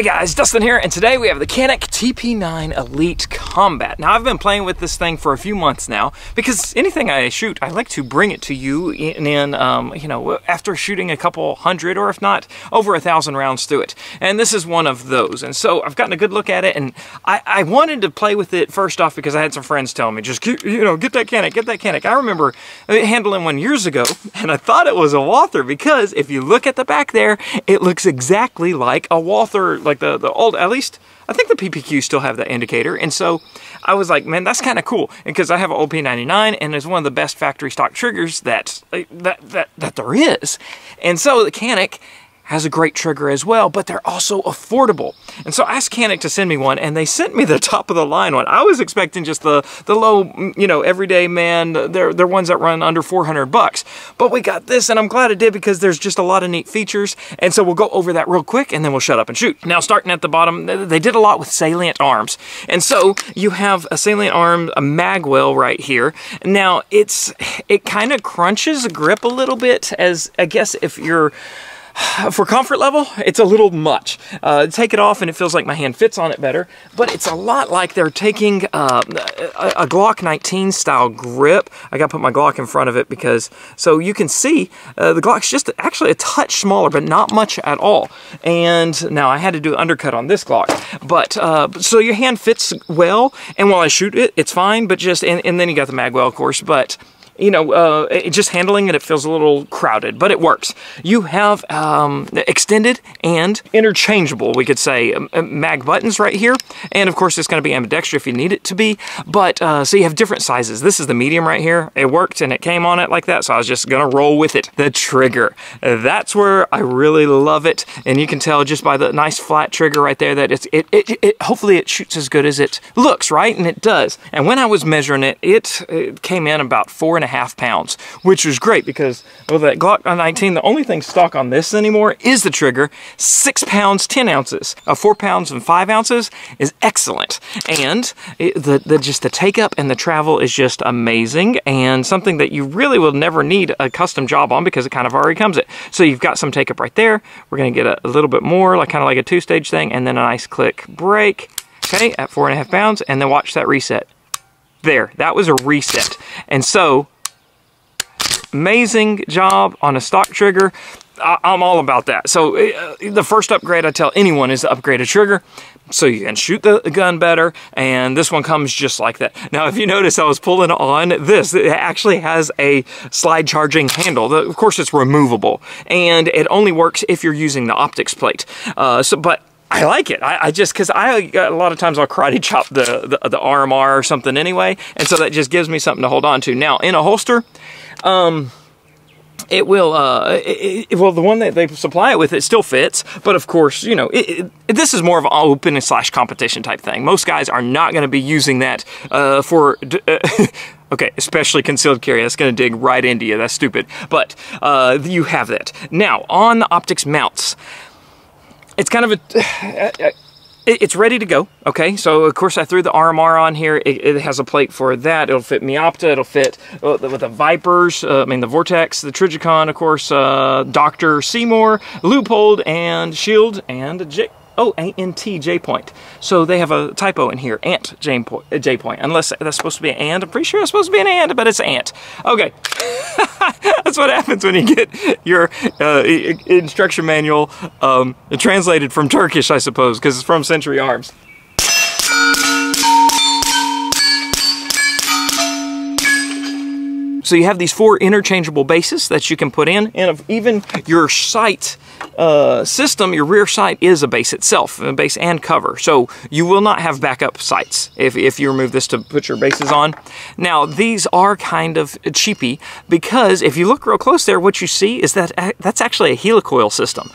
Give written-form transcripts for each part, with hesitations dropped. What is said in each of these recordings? Hey guys, Dustin here, and today we have the Canik TP9 Elite Combat. Now, I've been playing with this thing for a few months now, because anything I shoot, I like to bring it to you after shooting a couple hundred, or if not, over 1,000 rounds through it. And this is one of those. And so, I've gotten a good look at it, and I wanted to play with it first off because I had some friends telling me, just, get that Canik, get that Canik. I remember handling one years ago, and I thought it was a Walther, because if you look at the back there, it looks exactly like a Walther, like the old, at least I think the PPQ still have that indicator. And so I was like, man, that's kind of cool, because I have an old P99 and it's one of the best factory stock triggers that there is. And so the Canik has a great trigger as well, but they're also affordable. And so I asked Canik to send me one, and they sent me the top of the line one. I was expecting just the low, everyday man. They're ones that run under 400 bucks. But we got this, and I'm glad I did, because there's just a lot of neat features. And so we'll go over that real quick, and then we'll shut up and shoot. Now, starting at the bottom, they did a lot with Salient Arms. And so you have a Salient Arm, a magwell right here. Now, it kind of crunches grip a little bit, as I guess if you're, for comfort level, it's a little much. Take it off and it feels like my hand fits on it better, but it's a lot like they're taking a Glock 19 style grip. I gotta put my Glock in front of it, because so you can see the Glock's just actually a touch smaller, but not much at all. And now I had to do an undercut on this Glock, but so your hand fits well, and while I shoot it, it's fine, but just, and then you got the magwell, of course, but just handling it, it feels a little crowded, but it works. You have extended and interchangeable, we could say, mag buttons right here. And of course, it's going to be ambidextrous if you need it to be. But so you have different sizes. This is the medium right here. It worked and it came on it like that, so I was just going to roll with it. The trigger, that's where I really love it. And you can tell just by the nice flat trigger right there that it hopefully it shoots as good as it looks, right? And it does. And when I was measuring it, it came in about 4.5 pounds, which was great, because with that Glock 19, the only thing stock on this anymore is the trigger. 6 pounds 10 ounces, 4 pounds and 5 ounces is excellent, and just the take up and the travel is just amazing, and something that you really will never need a custom job on, because it kind of already comes it. So you've got some take up right there. We're gonna get a little bit more, like kind of like a two-stage thing, and then a nice click break. Okay, at 4.5 pounds, and then watch that reset. There, that was a reset. And so, amazing job on a stock trigger. I'm all about that. So the first upgrade I tell anyone is to upgrade a trigger, so you can shoot the gun better, and this one comes just like that. Now, if you notice, I was pulling on this. It actually has a slide charging handle. Of course, it's removable, and it only works if you're using the optics plate. But I like it. I just, because a lot of times I'll karate chop the RMR or something anyway, and so that just gives me something to hold on to. Now, in a holster, it will, well, the one that they supply it with, it still fits, but of course, this is more of an open/competition type thing. Most guys are not going to be using that for... Okay, especially concealed carry. That's going to dig right into you. That's stupid. But you have that. Now, on the optics mounts, it's kind of it's ready to go, okay? So, of course, I threw the RMR on here. It has a plate for that. It'll fit Meopta. It'll fit with the Vipers, the Vortex, the Trijicon, of course, Dr. Seymour, Leupold, and Shield, and J-point. So they have a typo in here, Ant J-point, unless that's supposed to be an and. I'm pretty sure it's supposed to be an and, but it's ant. Okay, that's what happens when you get your instruction manual translated from Turkish, I suppose, because it's from Century Arms. So you have these 4 interchangeable bases that you can put in, and if even your sight system, your rear sight is a base itself, a base and cover. So you will not have backup sights if you remove this to put your bases on. Now, these are kind of cheapy, because if you look real close there, what you see is that that's actually a helicoil system.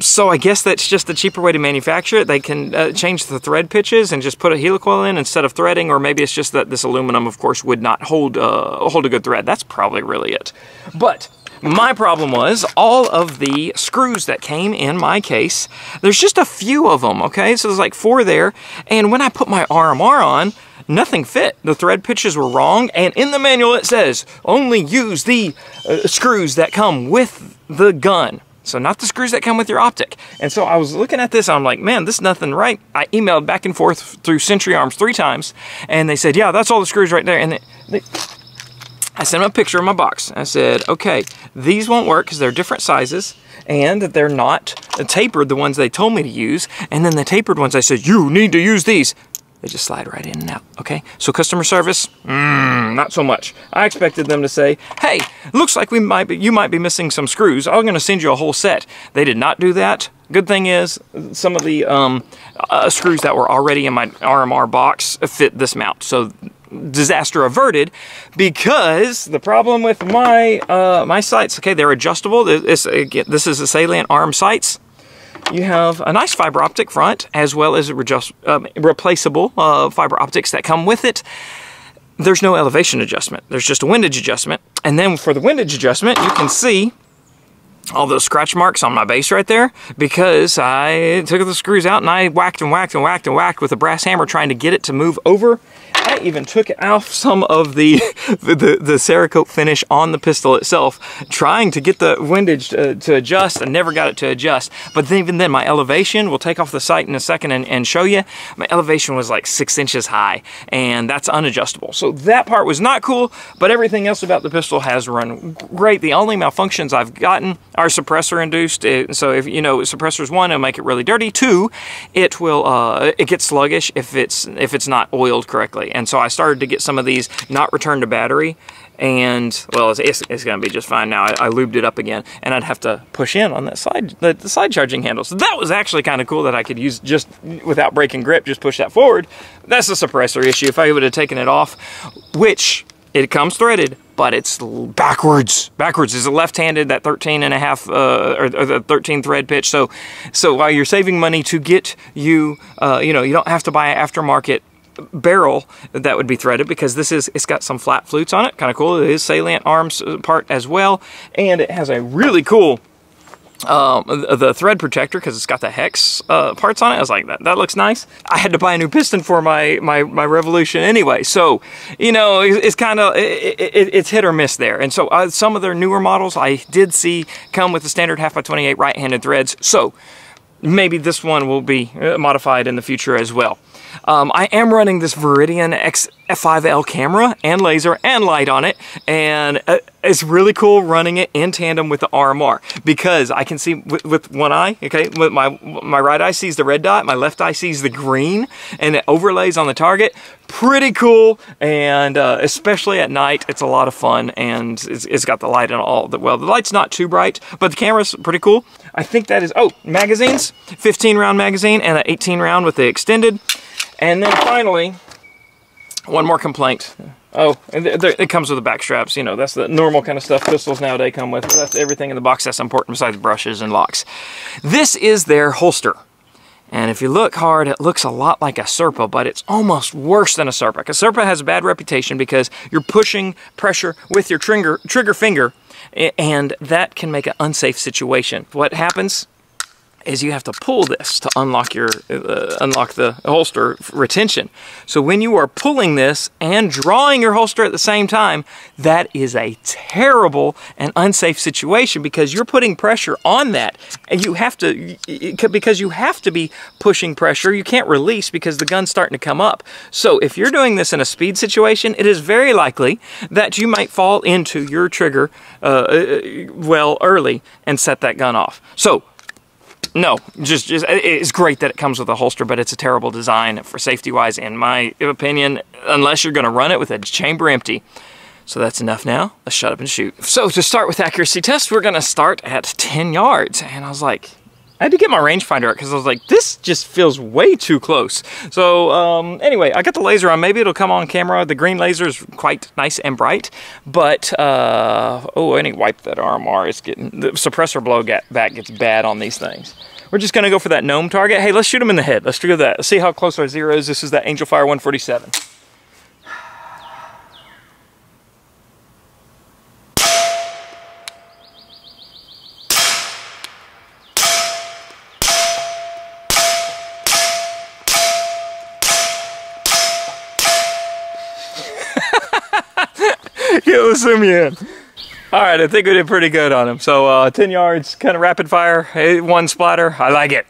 So I guess that's just a cheaper way to manufacture it. They can change the thread pitches and just put a helicoil in instead of threading, or maybe it's just that this aluminum, of course, would not hold a good thread. That's probably really it. But my problem was all of the screws that came in my case, there's just a few of them, okay? So there's like 4 there, and when I put my RMR on, nothing fit. The thread pitches were wrong, and in the manual it says, only use the screws that come with the gun. So not the screws that come with your optic. And so I was looking at this, and I'm like, man, this is nothing right. I emailed back and forth through Century Arms 3 times, and they said, yeah, that's all the screws right there. And I sent them a picture of my box. I said, okay, these won't work because they're different sizes, and they're not tapered, the ones they told me to use. And then the tapered ones, I said, you need to use these. They just slide right in and out, okay? So customer service, not so much. I expected them to say, hey, looks like you might be missing some screws. I'm gonna send you a whole set. They did not do that. Good thing is, some of the screws that were already in my RMR box fit this mount. So disaster averted, because the problem with my my sights, okay, they're adjustable. Again, this is the Salient Arms sights. You have a nice fiber optic front, as well as replaceable fiber optics that come with it. There's no elevation adjustment. There's just a windage adjustment. And then for the windage adjustment, you can see all those scratch marks on my base right there, because I took the screws out and I whacked and whacked and whacked and whacked with a brass hammer trying to get it to move over. I even took off some of the Cerakote finish on the pistol itself, trying to get the windage to adjust. I never got it to adjust. But then, even then, my elevation, we'll take off the sight in a second and show you, my elevation was like 6 inches high, and that's unadjustable. So that part was not cool, but everything else about the pistol has run great. The only malfunctions I've gotten are suppressor induced. So if, you know, suppressors, one, it'll make it really dirty. Two, it will, it gets sluggish if it's not oiled correctly. And so I started to get some of these not returned to battery, and well, it's gonna be just fine now. I lubed it up again, and I'd have to push in on that side, the side charging handle. So that was actually kind of cool that I could use, just without breaking grip, just push that forward. That's a suppressor issue. If I would have taken it off, which it comes threaded, but it's backwards. Backwards is a left-handed, that 13.5 or the 13 thread pitch. So while you're saving money to get you know, you don't have to buy an aftermarket barrel that would be threaded, because this is, it's got some flat flutes on it, kind of cool. It is Salient Arms part as well, and it has a really cool the thread protector, because it's got the hex parts on it. I was like, that looks nice. I had to buy a new piston for my Revolution anyway, so you know, it's kind of it's hit or miss there. And so some of their newer models I did see come with the standard 5x28 right-handed threads, so maybe this one will be modified in the future as well. I am running this Viridian X-F5L camera and laser and light on it, and it's really cool running it in tandem with the RMR, because I can see with one eye, okay, with my right eye sees the red dot, my left eye sees the green, and it overlays on the target. Pretty cool, and especially at night, it's a lot of fun, and it's got the light and all. Well, the light's not too bright, but the camera's pretty cool. I think that is, oh, magazines, 15-round magazine and an 18-round with the extended. And then finally, one more complaint. Oh, and it comes with the back straps. You know, that's the normal kind of stuff pistols nowadays come with. That's everything in the box that's important besides brushes and locks. This is their holster. And if you look hard, it looks a lot like a Serpa, but it's almost worse than a Serpa. Because Serpa has a bad reputation because you're pushing pressure with your trigger finger, and that can make an unsafe situation. What happens is you have to pull this to unlock your unlock the holster retention. So when you are pulling this and drawing your holster at the same time, that is a terrible and unsafe situation, because you're putting pressure on that, and you have to, because you have to be pushing pressure. You can't release because the gun's starting to come up. So if you're doing this in a speed situation, it is very likely that you might fall into your trigger well early and set that gun off. So no, just it's great that it comes with a holster, but it's a terrible design for safety-wise, in my opinion, unless you're going to run it with a chamber empty. So that's enough now. Let's shut up and shoot. So to start with accuracy tests, we're going to start at 10 yards. And I was like, I had to get my rangefinder out because I was like, this just feels way too close. So anyway, I got the laser on. Maybe it'll come on camera. The green laser is quite nice and bright. But, oh, I need to wipe that RMR. It's getting, the suppressor blowback gets bad on these things. We're just going to go for that gnome target. Hey, let's shoot him in the head. Let's do that. Let's see how close our zero is. This is that Angel Fire 147. Let's zoom you in. All right, I think we did pretty good on him. So 10 yards, kind of rapid fire, 8-1 splatter. I like it.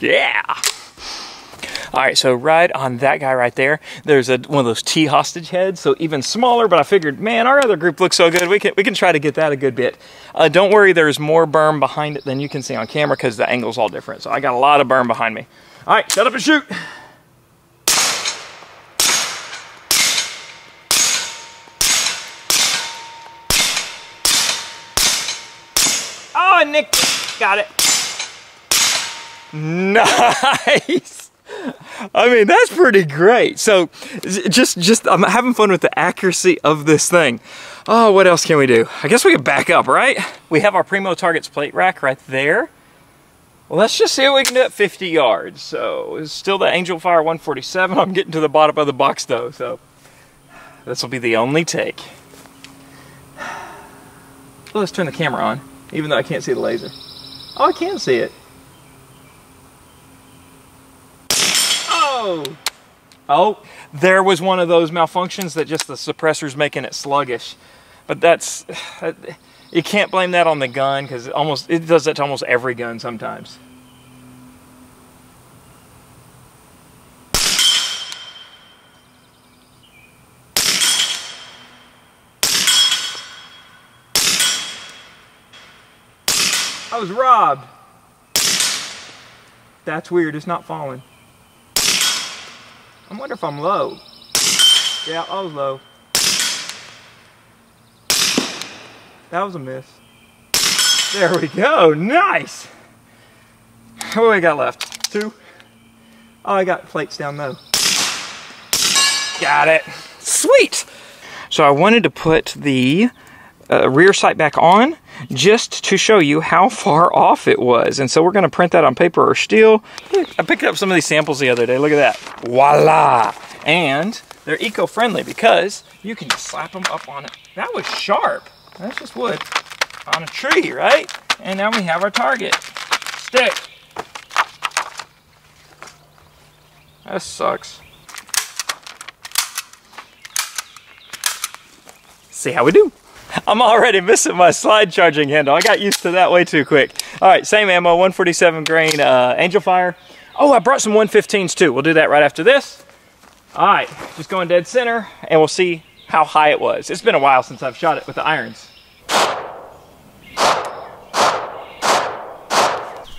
Yeah. All right, so right on that guy right there, there's one of those T hostage heads, so even smaller, but I figured, man, our other group looks so good, we can try to get that a good bit. Don't worry, there's more berm behind it than you can see on camera because the angle's all different, so I got a lot of berm behind me. All right, shut up and shoot. Oh, I nicked it. Got it. Nice. I mean, that's pretty great. So just I'm having fun with the accuracy of this thing. Oh, what else can we do? I guess we can back up, right? We have our Primo Targets plate rack right there. Well, let's just see what we can do at 50 yards. So it's still the Angel Fire 147. I'm getting to the bottom of the box though, so this will be the only take. Well, let's turn the camera on, even though I can't see the laser. Oh, I can see it. Oh, there was one of those malfunctions that just the suppressor's making it sluggish. But that's, you can't blame that on the gun because it does that to almost every gun sometimes. I was robbed. That's weird, it's not falling. I wonder if I'm low. Yeah, I was low. That was a miss. There we go, nice! What do I got left? Two? Oh, I got plates down low. Got it, sweet! So I wanted to put the rear sight back on just to show you how far off it was, and so we're going to print that on paper or steel. I picked up some of these samples the other day. Look at that, voila! And they're eco-friendly because you can just slap them up on it. That was sharp. That's just wood on a tree, right? And now we have our target stick. That sucks. See how we do. I'm already missing my slide charging handle. I got used to that way too quick. All right, same ammo, 147 grain Angel Fire. Oh, I brought some 115s too. We'll do that right after this. All right, just going dead center, and we'll see how high it was. It's been a while since I've shot it with the irons.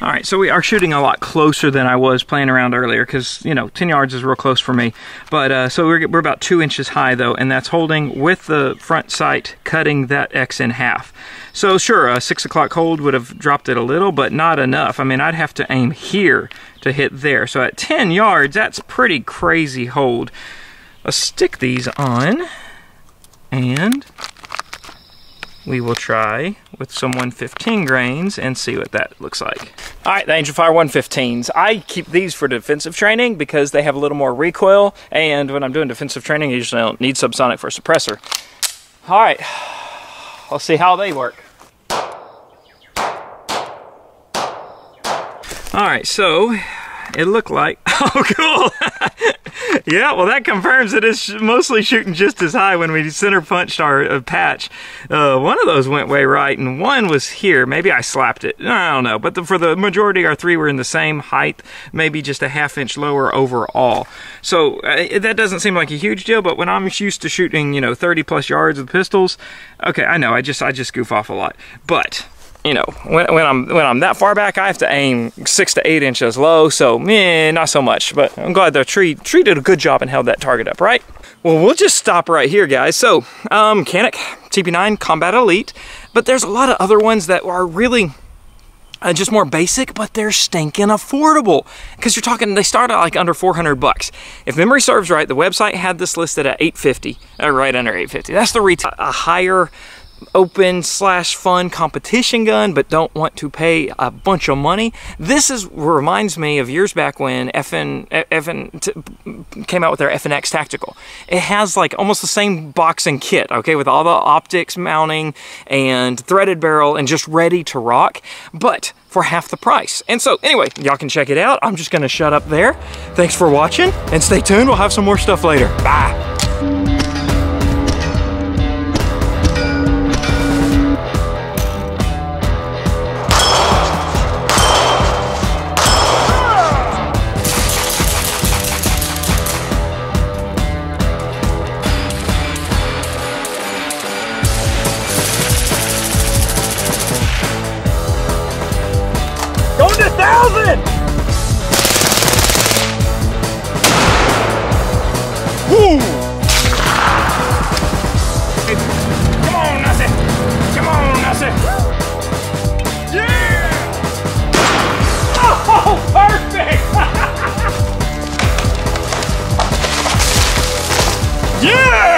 All right, so we are shooting a lot closer than I was playing around earlier because, you know, 10 yards is real close for me. But so we're about 2 inches high, though, and that's holding with the front sight cutting that X in half. So sure, a 6 o'clock hold would have dropped it a little, but not enough. I mean, I'd have to aim here to hit there. So at 10 yards, that's pretty crazy hold. Let's stick these on, and we will try with some 115 grains and see what that looks like. All right, the Angel Fire 115s. I keep these for defensive training because they have a little more recoil, and when I'm doing defensive training, I usually don't need subsonic for a suppressor. All right, let's see how they work. All right, so it looked like, oh, cool. Yeah, well, that confirms that it's mostly shooting just as high when we center punched our patch. One of those went way right, and one was here. Maybe I slapped it. I don't know. But for the majority, our three were in the same height, maybe just a half-inch lower overall. So that doesn't seem like a huge deal. But when I'm used to shooting, you know, 30-plus yards with pistols, okay, I know I just goof off a lot, but. You know, when I'm that far back, I have to aim 6 to 8 inches low, so meh, not so much. But I'm glad the tree did a good job and held that target up, right? Well, we'll just stop right here, guys. So, Canik TP9 Combat Elite, but there's a lot of other ones that are really just more basic, but they're stinking affordable because you're talking they start at like under 400 bucks. If memory serves right, the website had this listed at 850, right under 850. That's the retail, a higher open slash fun competition gun but don't want to pay a bunch of money. This is reminds me of years back when FN came out with their FNX Tactical. It has like almost the same box and kit, okay, with all the optics mounting and threaded barrel and just ready to rock, but for half the price. And so anyway, y'all can check it out. I'm just gonna shut up there. Thanks for watching and stay tuned. We'll have some more stuff later. Bye. Yeah!